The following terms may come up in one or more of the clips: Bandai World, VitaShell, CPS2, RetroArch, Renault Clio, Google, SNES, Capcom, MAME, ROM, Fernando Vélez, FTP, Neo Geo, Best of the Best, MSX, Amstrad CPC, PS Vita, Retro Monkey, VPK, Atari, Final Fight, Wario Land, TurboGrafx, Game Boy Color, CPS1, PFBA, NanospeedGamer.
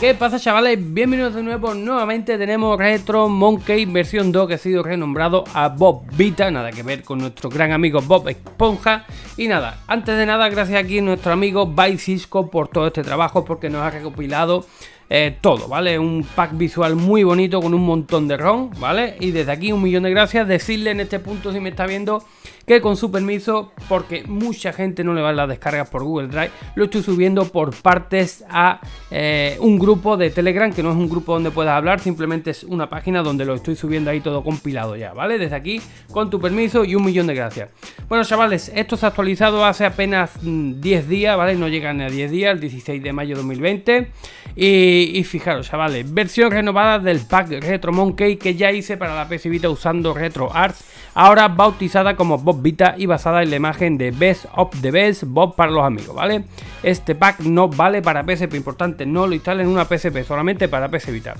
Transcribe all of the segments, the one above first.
¿Qué pasa, chavales? Bienvenidos de nuevo. Nuevamente tenemos Retro Monkey versión 2, que ha sido renombrado a Bob Vita. Nada que ver con nuestro gran amigo Bob Esponja. Y nada, antes de nada, gracias aquí a nuestro amigo ByCisco por todo este trabajo, porque nos ha recopilado todo, ¿vale? Un pack visual muy bonito con un montón de ROM, ¿vale? Y desde aquí un millón de gracias. Decirle en este punto, si me está viendo, que con su permiso, porque mucha gente no le va las descargas por Google Drive, lo estoy subiendo por partes a un grupo de Telegram, que no es un grupo donde puedas hablar, simplemente es una página donde lo estoy subiendo ahí todo compilado ya, ¿vale? Desde aquí, con tu permiso y un millón de gracias. Bueno, chavales, esto se ha actualizado hace apenas 10 días, ¿vale? No llegan a 10 días, el 16 de mayo de 2020. Y fijaros, chavales, versión renovada del pack Retro Monkey que ya hice para la PS Vita usando RetroArch, ahora bautizada como Bob Vita y basada en la imagen de Best of the Best, Bob para los amigos, ¿vale? Este pack no vale para PSP, importante, no lo instalen en una PSP, solamente para PS Vita.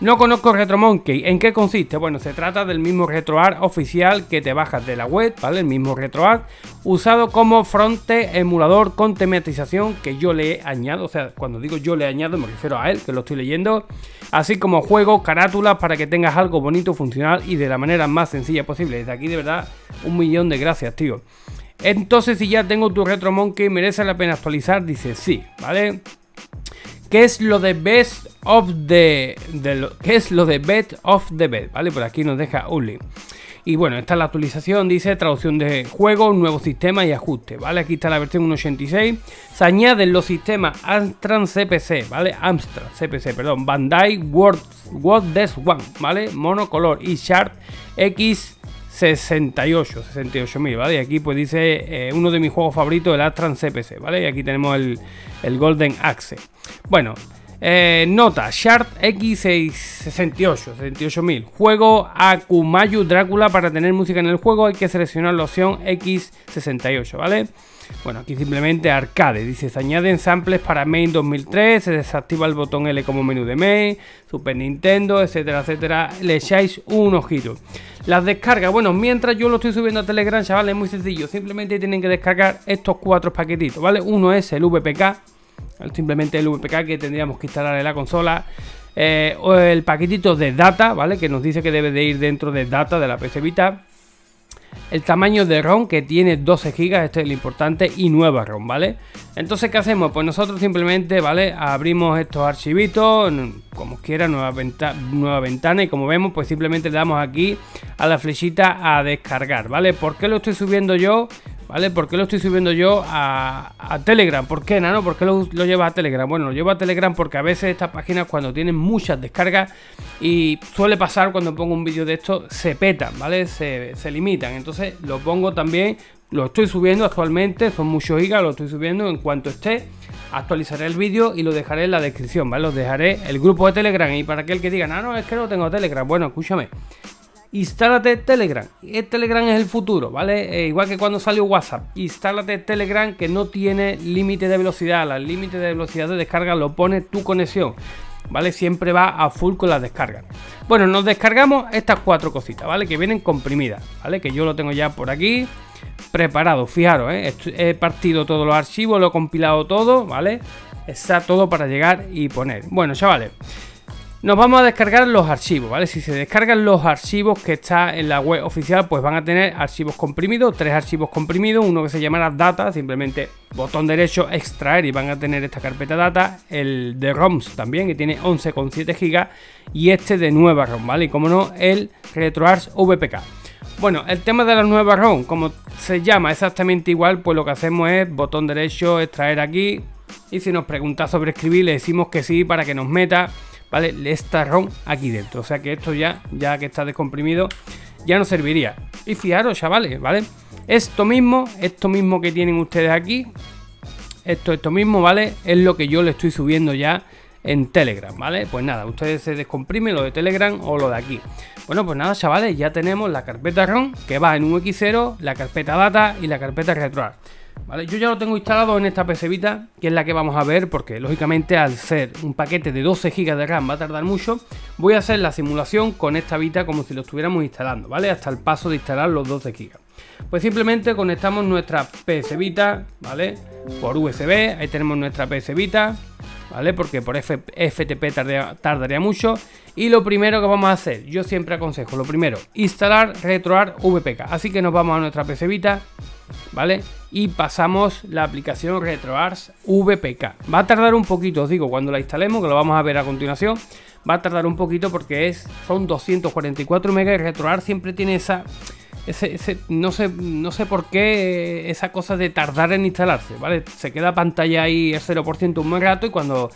No conozco Retro Monkey, ¿en qué consiste? Bueno, se trata del mismo RetroArch oficial que te bajas de la web, ¿vale? El mismo RetroArch, usado como fronte emulador con tematización que yo le añado, o sea, cuando digo yo le añado me refiero a él, que lo estoy leyendo, así como juegos, carátulas para que tengas algo bonito, funcional y de la manera más sencilla posible. Desde aquí, de verdad, un millón de gracias, tío. Entonces, si ya tengo tu Retro Monkey, ¿merece la pena actualizar? Dice sí, ¿vale? ¿Qué es lo de Best of the Best? ¿Vale? Por aquí nos deja un link. Y bueno, está la actualización, dice traducción de juego, nuevo sistema y ajuste, ¿vale? Aquí está la versión 1.86. Se añaden los sistemas Amstrad CPC, ¿vale? Amstrad CPC, Bandai World Desk One, ¿vale? Monocolor y Sharp X68000, ¿vale? Y aquí pues dice uno de mis juegos favoritos, el Amstrad CPC, ¿vale? Y aquí tenemos el Golden Axe. Bueno, nota, Sharp X68000, juego Akumajō Drácula, para tener música en el juego hay que seleccionar la opción X68, ¿vale? Bueno, aquí simplemente arcade, dice, se añaden samples para MAME 2003, se desactiva el botón L como menú de MAME, Super Nintendo, etcétera, etcétera, le echáis un ojito. Las descargas, bueno, mientras yo lo estoy subiendo a Telegram, chavales, es muy sencillo, simplemente tienen que descargar estos 4 paquetitos, ¿vale? Uno es el VPK, simplemente el VPK que tendríamos que instalar en la consola, o el paquetito de data, ¿vale? Que nos dice que debe de ir dentro de data de la PS Vita. El tamaño de ROM, que tiene 12 GB, este es lo importante, y nueva ROM, ¿vale? Entonces, ¿qué hacemos? Pues nosotros simplemente, ¿vale? Abrimos estos archivitos, como quiera, nueva ventana, y como vemos, pues simplemente le damos aquí a la flechita a descargar, ¿vale? ¿Por qué lo estoy subiendo yo? ¿Vale? ¿Por qué lo estoy subiendo yo a Telegram? ¿Por qué, Nano? ¿Por qué lo llevas a Telegram? Bueno, lo llevo a Telegram porque a veces estas páginas, cuando tienen muchas descargas, y suele pasar cuando pongo un vídeo de esto, se petan, ¿vale? Se limitan. Entonces lo pongo también, lo estoy subiendo actualmente, son muchos gigas, lo estoy subiendo. En cuanto esté, actualizaré el vídeo y lo dejaré en la descripción, ¿vale? Los dejaré el grupo de Telegram. Y para aquel que diga, no, es que no tengo Telegram. Bueno, escúchame. Instálate Telegram, el Telegram es el futuro, ¿vale? Igual que cuando salió WhatsApp, instálate Telegram, que no tiene límite de velocidad, el límite de velocidad de descarga lo pone tu conexión, ¿vale? Siempre va a full con las descargas. Bueno, nos descargamos estas 4 cositas, ¿vale? Que vienen comprimidas, ¿vale? Que yo lo tengo ya por aquí preparado, fijaros, ¿eh? He partido todos los archivos, lo he compilado todo, ¿vale? Está todo para llegar y poner. Bueno, chavales, nos vamos a descargar los archivos, ¿vale? Si se descargan los archivos que está en la web oficial, pues van a tener archivos comprimidos, 3 archivos comprimidos, uno que se llamará Data, simplemente botón derecho, extraer, y van a tener esta carpeta Data, el de ROMs también, que tiene 11,7 GB, y este de nueva ROM, ¿vale? Y como no, el RetroArch VPK. Bueno, el tema de las nuevas ROM, como se llama exactamente igual, pues lo que hacemos es botón derecho, extraer aquí, y si nos pregunta sobre escribir, le decimos que sí para que nos meta, ¿vale? Esta ROM aquí dentro, o sea que esto ya que está descomprimido, ya no serviría. Y fijaros, chavales, ¿vale? Esto mismo que tienen ustedes aquí, esto mismo, ¿vale? Es lo que yo le estoy subiendo ya en Telegram, ¿vale? Pues nada, ustedes se descomprimen lo de Telegram o lo de aquí. Bueno, pues nada, chavales, ya tenemos la carpeta ROM, que va en UX0, la carpeta Data y la carpeta RetroArch, ¿vale? Yo ya lo tengo instalado en esta PS Vita, que es la que vamos a ver, porque lógicamente al ser un paquete de 12 GB de RAM va a tardar mucho. Voy a hacer la simulación con esta Vita como si lo estuviéramos instalando, ¿vale? Hasta el paso de instalar los 12 GB. Pues simplemente conectamos nuestra PS Vita, ¿vale? Por USB, ahí tenemos nuestra PS Vita. ¿vale? Porque por FTP tardaría mucho. Y lo primero que vamos a hacer, yo siempre aconsejo, lo primero, instalar RetroArch VPK. Así que nos vamos a nuestra PC Vita, ¿vale? Y pasamos la aplicación RetroArch VPK. Va a tardar un poquito, os digo, cuando la instalemos, que lo vamos a ver a continuación. Va a tardar un poquito porque son 244 MB y RetroArch siempre tiene no sé por qué esa cosa de tardar en instalarse, ¿vale? Se queda pantalla ahí el 0% un buen rato y cuando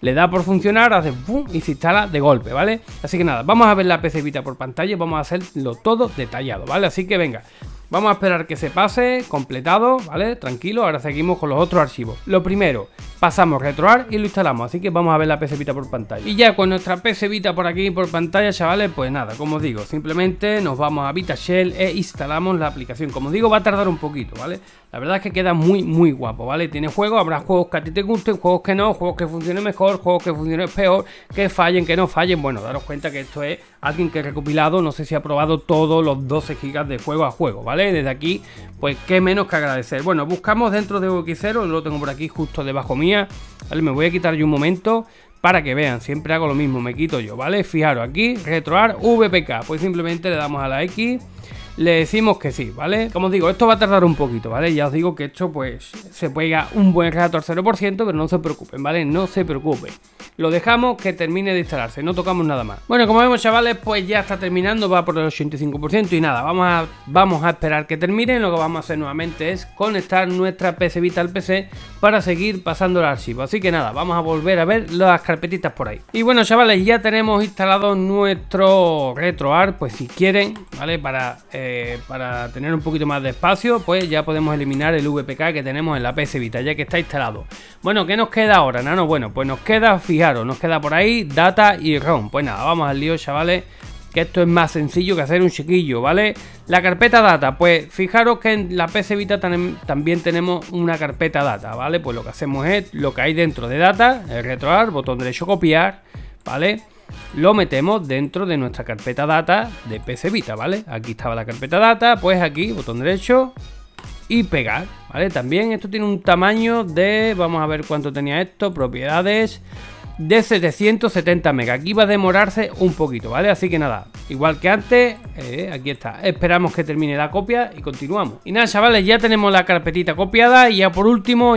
le da por funcionar hace ¡pum! Y se instala de golpe, ¿vale? Así que nada, vamos a ver la PC Vita por pantalla y vamos a hacerlo todo detallado, ¿vale? Así que venga, vamos a esperar que se pase completado, ¿vale? Tranquilo, ahora seguimos con los otros archivos. Lo primero, pasamos RetroArch y lo instalamos, así que vamos a ver la PC Vita por pantalla. Y ya con nuestra PC Vita por aquí por pantalla, chavales, pues nada, como os digo, simplemente nos vamos a VitaShell e instalamos la aplicación. Como os digo, va a tardar un poquito, ¿vale? La verdad es que queda muy, muy guapo, ¿vale? Tiene juegos, habrá juegos que a ti te gusten, juegos que no, juegos que funcionen mejor, juegos que funcionen peor, que fallen, que no fallen. Bueno, daros cuenta que esto es alguien que ha recopilado, no sé si ha probado todos los 12 gigas de juego a juego, ¿vale? Desde aquí, pues qué menos que agradecer. Bueno, buscamos dentro de UX0, lo tengo por aquí justo debajo mía, ¿vale? Me voy a quitar yo un momento para que vean, siempre hago lo mismo, me quito yo, ¿vale? Fijaros aquí, RetroArch VPK, pues simplemente le damos a la X, le decimos que sí, ¿vale? Como os digo, esto va a tardar un poquito, ¿vale? Ya os digo que esto, pues, se pega un buen rato al 0%, pero no se preocupen, ¿vale? No se preocupen. Lo dejamos que termine de instalarse, no tocamos nada más. Bueno, como vemos, chavales, pues ya está terminando, va por el 85% y nada, vamos a esperar que termine. Lo que vamos a hacer nuevamente es conectar nuestra PC Vita al PC para seguir pasando el archivo. Así que nada, vamos a volver a ver las carpetitas por ahí. Y bueno, chavales, ya tenemos instalado nuestro RetroArch, pues si quieren, ¿vale? Para tener un poquito más de espacio, pues ya podemos eliminar el VPK que tenemos en la PC Vita, ya que está instalado. Bueno, ¿qué nos queda ahora, nano? Bueno, pues nos queda, fijaros, nos queda por ahí data y ROM. Pues nada, vamos al lío, chavales, que esto es más sencillo que hacer un chiquillo, ¿vale? La carpeta data, pues fijaros que en la PC Vita también tenemos una carpeta data, ¿vale? Pues lo que hacemos es lo que hay dentro de data, el RetroArch, botón derecho copiar, ¿vale? Lo metemos dentro de nuestra carpeta data de PC Vita, ¿vale? Aquí estaba la carpeta data, pues aquí, botón derecho y pegar, ¿vale? También esto tiene un tamaño de, vamos a ver cuánto tenía esto, propiedades de 770 MB. Aquí va a demorarse un poquito, ¿vale? Así que nada, igual que antes, aquí está. Esperamos que termine la copia y continuamos. Y nada, chavales, ya tenemos la carpetita copiada y ya por último,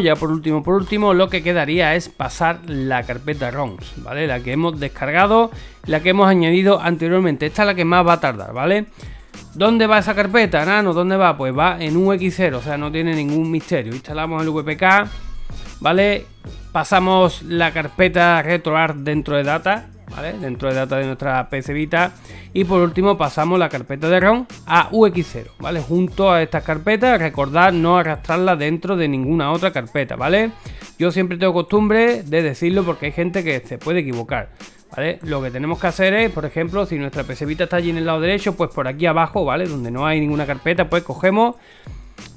lo que quedaría es pasar la carpeta ROMs, ¿vale? La que hemos descargado, la que hemos añadido anteriormente. Esta es la que más va a tardar, ¿vale? ¿Dónde va esa carpeta, nano? ¿Dónde va? Pues va en UX0, o sea, no tiene ningún misterio. Instalamos el VPK, ¿vale? Pasamos la carpeta RetroArch dentro de data, ¿vale? Dentro de data de nuestra PC Vita. Y por último pasamos la carpeta de ROM a UX0, ¿vale? Junto a estas carpetas, recordad no arrastrarla dentro de ninguna otra carpeta, ¿vale? Yo siempre tengo costumbre de decirlo porque hay gente que se puede equivocar, ¿vale? Lo que tenemos que hacer es, por ejemplo, si nuestra PC Vita está allí en el lado derecho, pues por aquí abajo, ¿vale? Donde no hay ninguna carpeta, pues cogemos,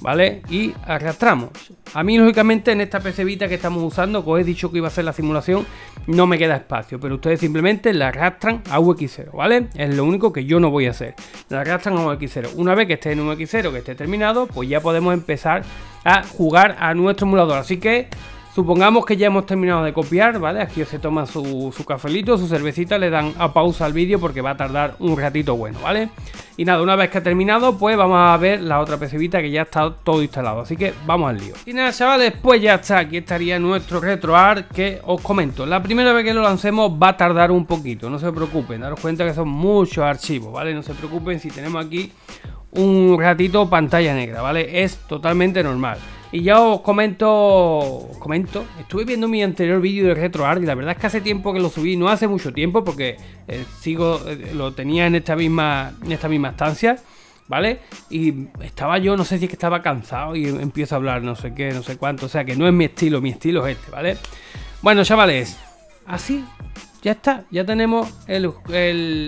¿vale? Y arrastramos. A mí, lógicamente, en esta PC Vita que estamos usando, como he dicho que iba a ser la simulación, no me queda espacio, pero ustedes simplemente la arrastran a UX0, ¿vale? Es lo único que yo no voy a hacer. La arrastran a UX0. Una vez que esté en UX0, que esté terminado, pues ya podemos empezar a jugar a nuestro emulador. Así que supongamos que ya hemos terminado de copiar, ¿vale? Aquí se toman su cafelito, su cervecita, le dan a pausa al vídeo porque va a tardar un ratito bueno, ¿vale? Y nada, una vez que ha terminado, pues vamos a ver la otra PC Vita que ya está todo instalado. Así que vamos al lío. Y nada, chavales, pues ya está. Aquí estaría nuestro RetroArch que os comento. La primera vez que lo lancemos va a tardar un poquito, no se preocupen. Daros cuenta que son muchos archivos, ¿vale? No se preocupen si tenemos aquí un ratito pantalla negra, ¿vale? Es totalmente normal. Y ya os comento, estuve viendo mi anterior vídeo de RetroArch y la verdad es que hace tiempo que lo subí, no hace mucho tiempo porque lo tenía en esta misma estancia, ¿vale? Y estaba yo, no sé si es que estaba cansado y empiezo a hablar no sé qué, no sé cuánto, o sea que no es mi estilo es este, ¿vale? Bueno, chavales, así, ya está, ya tenemos el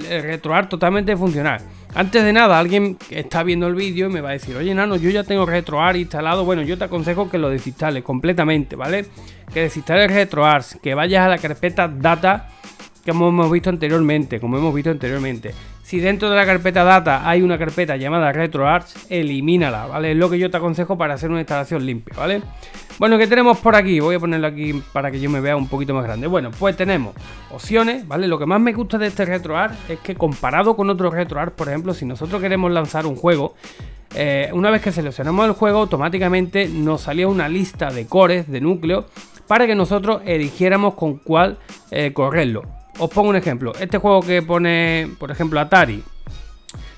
RetroArch totalmente funcional. Antes de nada, alguien que está viendo el vídeo me va a decir, oye, nano, yo ya tengo RetroArch instalado. Bueno, yo te aconsejo que lo desinstales completamente, ¿vale? Que desinstales RetroArch, que vayas a la carpeta data, como hemos visto anteriormente. Si dentro de la carpeta data hay una carpeta llamada RetroArch, elimínala, ¿vale? Es lo que yo te aconsejo para hacer una instalación limpia, ¿vale? Bueno, ¿qué tenemos por aquí? Voy a ponerlo aquí para que yo me vea un poquito más grande. Bueno, pues tenemos opciones, ¿vale? Lo que más me gusta de este RetroArch es que comparado con otros RetroArch, por ejemplo, si nosotros queremos lanzar un juego, una vez que seleccionamos el juego, automáticamente nos salía una lista de cores, de núcleos, para que nosotros eligiéramos con cuál correrlo. Os pongo un ejemplo, este juego que pone, por ejemplo, Atari.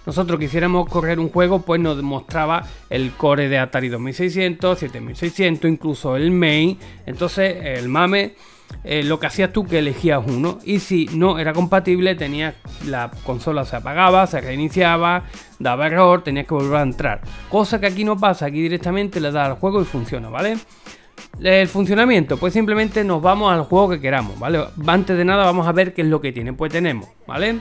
Nosotros quisiéramos correr un juego, pues nos mostraba el core de Atari 2600, 7600, incluso el MAME. Entonces, el MAME, lo que hacías tú que elegías uno. Y si no era compatible, tenías la consola se apagaba, se reiniciaba, daba error, tenías que volver a entrar. Cosa que aquí no pasa, aquí directamente le das al juego y funciona, ¿vale? El funcionamiento, pues simplemente nos vamos al juego que queramos, ¿vale? Antes de nada vamos a ver qué es lo que tiene. Pues tenemos, ¿vale?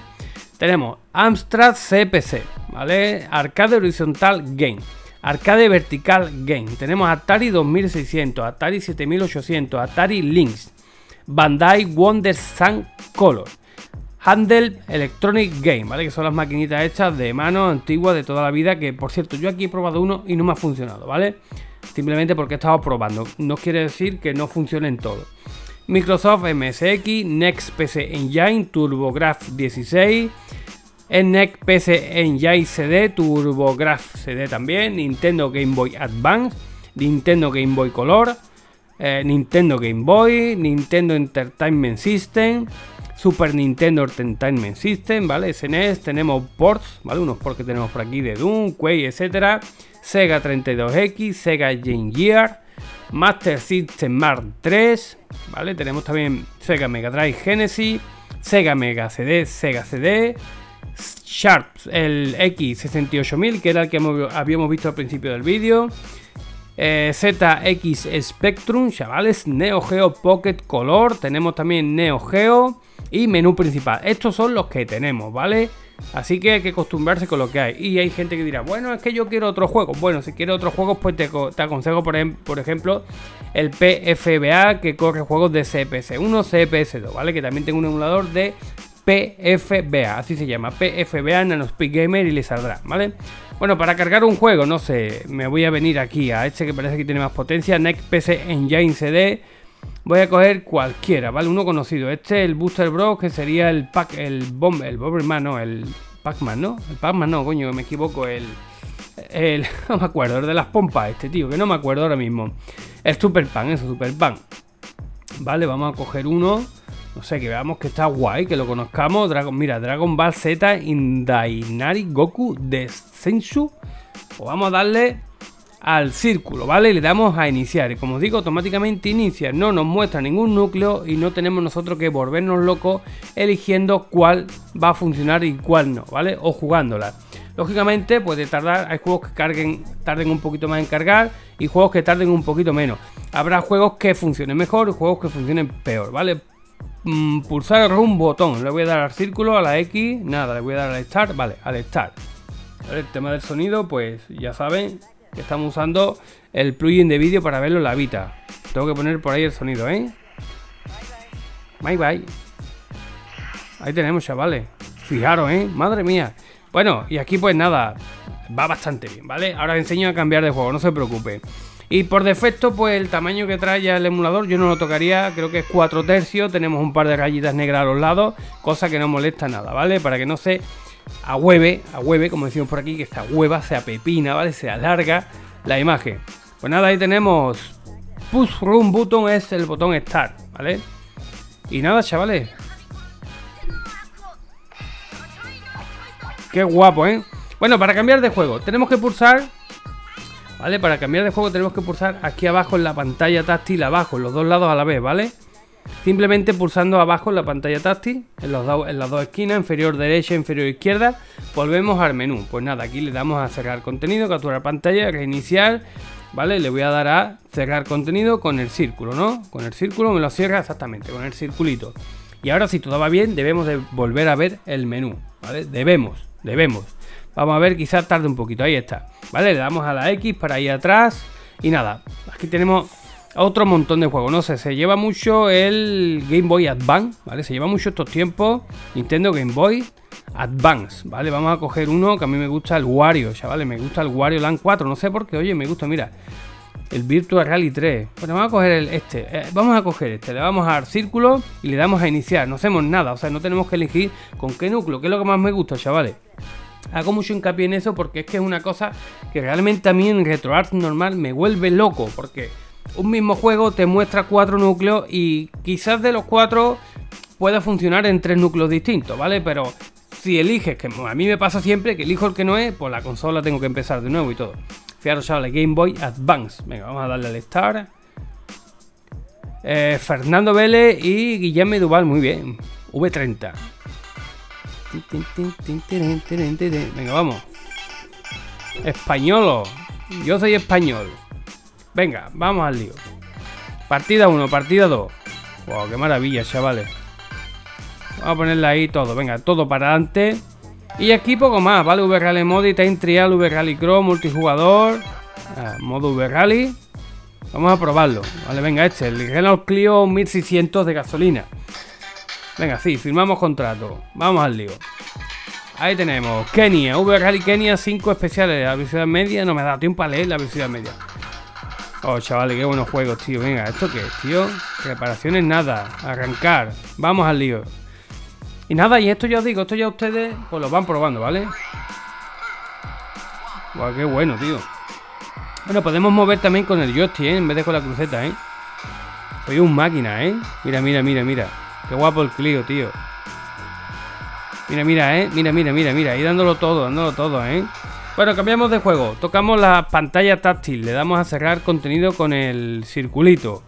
Tenemos Amstrad CPC, ¿vale? Arcade Horizontal Game, Arcade Vertical Game. Tenemos Atari 2600, Atari 7800, Atari Lynx, Bandai Wonder Sun Color, Handheld Electronic Game, ¿vale? Que son las maquinitas hechas de mano antiguas de toda la vida, que por cierto yo aquí he probado uno y no me ha funcionado, ¿vale? Simplemente porque estaba probando, no quiere decir que no funcionen todos. Microsoft MSX, NEC PC Engine, TurboGrafx 16, NEC PC Engine CD, TurboGrafx CD también, Nintendo Game Boy Advance, Nintendo Game Boy Color, Nintendo Game Boy, Nintendo Entertainment System, Super Nintendo Entertainment System, ¿vale? SNES, tenemos ports, ¿vale? Unos ports que tenemos por aquí de Doom, Quake, etcétera. Sega 32X, Sega Game Gear, Master System Mark III, ¿vale? Tenemos también Sega Mega Drive Genesis, Sega Mega CD, Sega CD, Sharp, el X68000, que era el que habíamos visto al principio del vídeo, ZX Spectrum, chavales, Neo Geo Pocket Color, tenemos también Neo Geo y menú principal. Estos son los que tenemos, ¿vale? Así que hay que acostumbrarse con lo que hay. Y hay gente que dirá, bueno, es que yo quiero otros juegos. Bueno, si quieres otros juegos, pues te aconsejo, por ejemplo, el PFBA, que corre juegos de CPS1, CPS2, ¿vale? Que también tengo un emulador de PFBA, así se llama, PFBA Nanospeed Gamer, y le saldrá, ¿vale? Bueno, para cargar un juego, no sé, me voy a venir aquí a este que parece que tiene más potencia, NEC PC Engine CD. Voy a coger cualquiera, ¿vale? Uno conocido. Este, el Booster Bros, que sería el pack, el Pac-Man, no me acuerdo, el de las pompas, este tío, que no me acuerdo ahora mismo. El Super Pan, eso, Super Pan. Vale, vamos a coger uno, no sé, que veamos que está guay, que lo conozcamos. Mira, Dragon Ball Z in Dainari Goku de Sensu. O vamos a darle al círculo, ¿vale? Le damos a iniciar y, como os digo, automáticamente inicia, no nos muestra ningún núcleo y no tenemos nosotros que volvernos locos eligiendo cuál va a funcionar y cuál no, ¿vale? O jugándola. Lógicamente, pues de tardar, hay juegos que tarden un poquito más en cargar y juegos que tarden un poquito menos. Habrá juegos que funcionen mejor y juegos que funcionen peor, ¿vale? Pulsar un botón, le voy a dar al círculo, a la X, nada, le voy a dar al Start, ¿vale? Al Start. El tema del sonido, pues ya saben que estamos usando el plugin de vídeo para verlo en la Vita. Tengo que poner por ahí el sonido, ¿eh? Bye bye. Ahí tenemos, chavales. Fijaros, ¿eh? Madre mía. Bueno, y aquí pues nada, va bastante bien, ¿vale? Ahora os enseño a cambiar de juego, no se preocupe. Y por defecto, pues el tamaño que trae el emulador yo no lo tocaría, creo que es 4 tercios. Tenemos un par de rayitas negras a los lados, cosa que no molesta nada, ¿vale? Para que no se a hueve, como decimos por aquí, que esta hueva se apepina, ¿vale? Se alarga la imagen. Pues nada, ahí tenemos Push Room Button, es el botón Start, ¿vale? Y nada, chavales, qué guapo, ¿eh? Bueno, para cambiar de juego tenemos que pulsar, ¿vale? Para cambiar de juego tenemos que pulsar aquí abajo en la pantalla táctil, abajo, en los dos lados a la vez, ¿vale? Simplemente pulsando abajo en la pantalla táctil, en las dos esquinas, inferior derecha, inferior izquierda, volvemos al menú. Pues nada, aquí le damos a cerrar contenido, capturar pantalla, reiniciar, ¿vale? Le voy a dar a cerrar contenido con el círculo, ¿no? Con el círculo me lo cierra exactamente, con el circulito. Y ahora, si todo va bien, debemos de volver a ver el menú, ¿vale? Debemos. Vamos a ver, quizás tarde un poquito, ahí está, ¿vale? Le damos a la X para ir atrás y nada, aquí tenemos otro montón de juegos. No sé, se lleva mucho el Game Boy Advance, ¿vale? Se lleva mucho estos tiempos Nintendo Game Boy Advance, ¿vale? Vamos a coger uno que a mí me gusta, el Wario, chavales. Me gusta el Wario Land 4, no sé por qué, oye, me gusta, mira. El Virtua Rally 3. Bueno, vamos a coger este. Le vamos a dar círculo y le damos a iniciar. No hacemos nada, o sea, no tenemos que elegir con qué núcleo, que es lo que más me gusta, chavales. Hago mucho hincapié en eso porque es que es una cosa que realmente a mí en RetroArch normal me vuelve loco, porque un mismo juego te muestra 4 núcleos y quizás de los 4 pueda funcionar en 3 núcleos distintos, ¿vale? Pero si eliges, que a mí me pasa siempre que elijo el que no es, pues la consola tengo que empezar de nuevo y todo. Fijaros, chavales, Game Boy Advance. Venga, vamos a darle al Start. Fernando Vélez y Guillermo Duval, muy bien. V30. Venga, vamos. Españolo. Yo soy español. Venga, vamos al lío. Partida 1, partida 2. Wow, qué maravilla, chavales. Vamos a ponerle ahí todo. Venga, todo para adelante. Y aquí poco más, ¿vale? V-Rally Modi, Time Trial, V-Rally Cross, multijugador. Modo V-Rally. Vamos a probarlo. Vale, venga, este, el Renault Clio 1600 de gasolina. Venga, sí, firmamos contrato. Vamos al lío. Ahí tenemos Kenia, V-Rally Kenia 5 especiales. La velocidad media, no me da tiempo a leer la velocidad media. Oh, chavales, qué buenos juegos, tío. Venga, ¿esto qué es, tío? Reparaciones, nada. Arrancar. Vamos al lío. Y nada, y esto ya os digo, esto ya ustedes pues lo van probando, ¿vale? Guau, qué bueno, tío. Bueno, podemos mover también con el joystick, ¿eh? En vez de con la cruceta, ¿eh? Soy un máquina, ¿eh? Mira, mira, mira, mira. Qué guapo el Clio, tío. Mira, mira, ¿eh? Mira, mira, mira, mira. Ahí dándolo todo, ¿eh? Bueno, cambiamos de juego. Tocamos la pantalla táctil. Le damos a cerrar contenido con el circulito.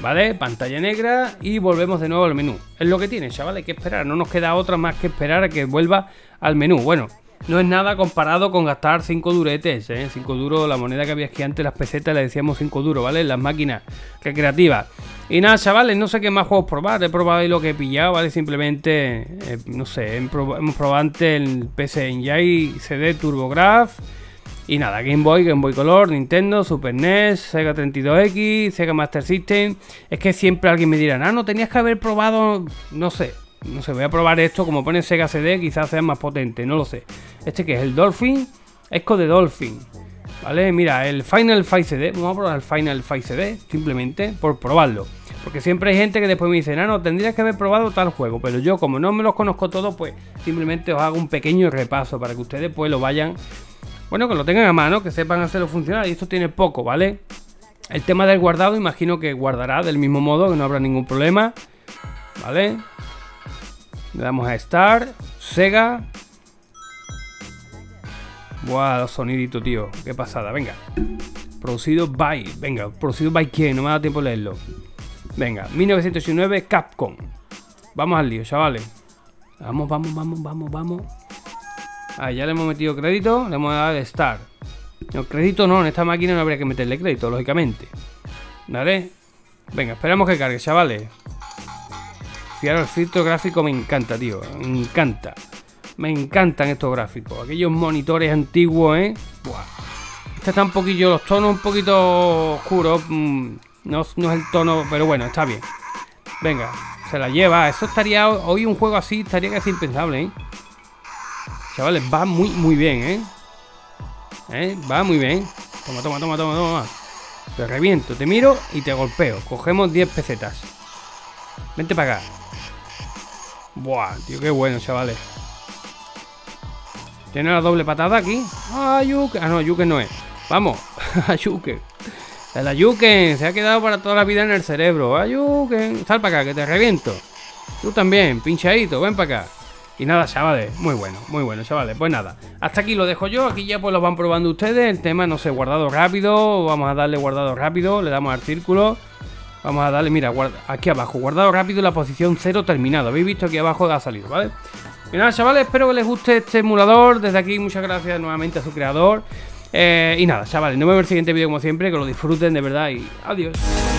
¿Vale? Pantalla negra y volvemos de nuevo al menú. Es lo que tiene, chaval, hay que esperar. No nos queda otra más que esperar a que vuelva al menú. Bueno, no es nada comparado con gastar 5 duretes, ¿eh? 5 duros, la moneda que había aquí antes, las pesetas, le decíamos 5 duros, ¿vale? Las máquinas recreativas. Y nada, chavales, no sé qué más juegos probar. He probado ahí lo que he pillado, ¿vale? Simplemente, no sé, hemos probado antes el PC Engine, CD, TurboGrafx. Y nada, Game Boy, Game Boy Color, Nintendo, Super NES, Sega 32X, Sega Master System. Es que siempre alguien me dirá, ah, no tenías que haber probado, no sé, voy a probar esto, como pone Sega CD, quizás sea más potente, no lo sé. Este que es el Dolphin, Esco de Dolphin, ¿vale? Mira, el Final Fight CD, vamos a probar el Final Fight CD, simplemente por probarlo. Porque siempre hay gente que después me dice, ah, no, tendrías que haber probado tal juego. Pero yo, como no me los conozco todos, pues simplemente os hago un pequeño repaso para que ustedes pues lo vayan... Bueno, que lo tengan a mano, que sepan hacerlo funcionar. Y esto tiene poco, ¿vale? El tema del guardado, imagino que guardará del mismo modo, que no habrá ningún problema, ¿vale? Le damos a Start, Sega. Buah, los soniditos, tío. Qué pasada, venga. Producido by, venga, producido by quién, no me da tiempo de leerlo. Venga, 1989 Capcom. Vamos al lío, chavales. Vamos, vamos, vamos, vamos, vamos. Ahí ya le hemos metido crédito, le hemos dado Start. No, crédito no, en esta máquina no habría que meterle crédito, lógicamente. ¿Vale? Venga, esperamos que cargue, chavales. Fijaros, el filtro gráfico me encanta, tío. Me encanta. Me encantan estos gráficos. Aquellos monitores antiguos, ¿eh? Buah. Este está un poquillo, los tonos un poquito oscuros. No es el tono, pero bueno, está bien. Venga, se la lleva. Eso estaría, hoy un juego así estaría casi impensable, ¿eh? Chavales, va muy, muy bien, ¿eh? Va muy bien. Toma, toma, toma, toma, toma. Te reviento, te miro y te golpeo. Cogemos 10 pesetas. Vente para acá. Buah, tío, qué bueno, chavales. Tiene la doble patada aquí. Ah, Yuke. Ah, no, Yuke no es. Vamos. Yuke. El Ayuken se ha quedado para toda la vida en el cerebro. Ayuken. Sal para acá, que te reviento. Tú también, pinchadito. Ven para acá. Y nada, chavales, muy bueno, chavales. Pues nada, hasta aquí lo dejo yo. Aquí ya pues lo van probando ustedes. El tema, no sé, guardado rápido. Vamos a darle guardado rápido. Le damos al círculo. Vamos a darle, mira, aquí abajo. Guardado rápido, la posición 0 terminado. Habéis visto aquí abajo ha salido, ¿vale? Y nada, chavales, espero que les guste este emulador. Desde aquí muchas gracias nuevamente a su creador. Y nada, chavales, nos vemos en el siguiente vídeo como siempre. Que lo disfruten de verdad y adiós.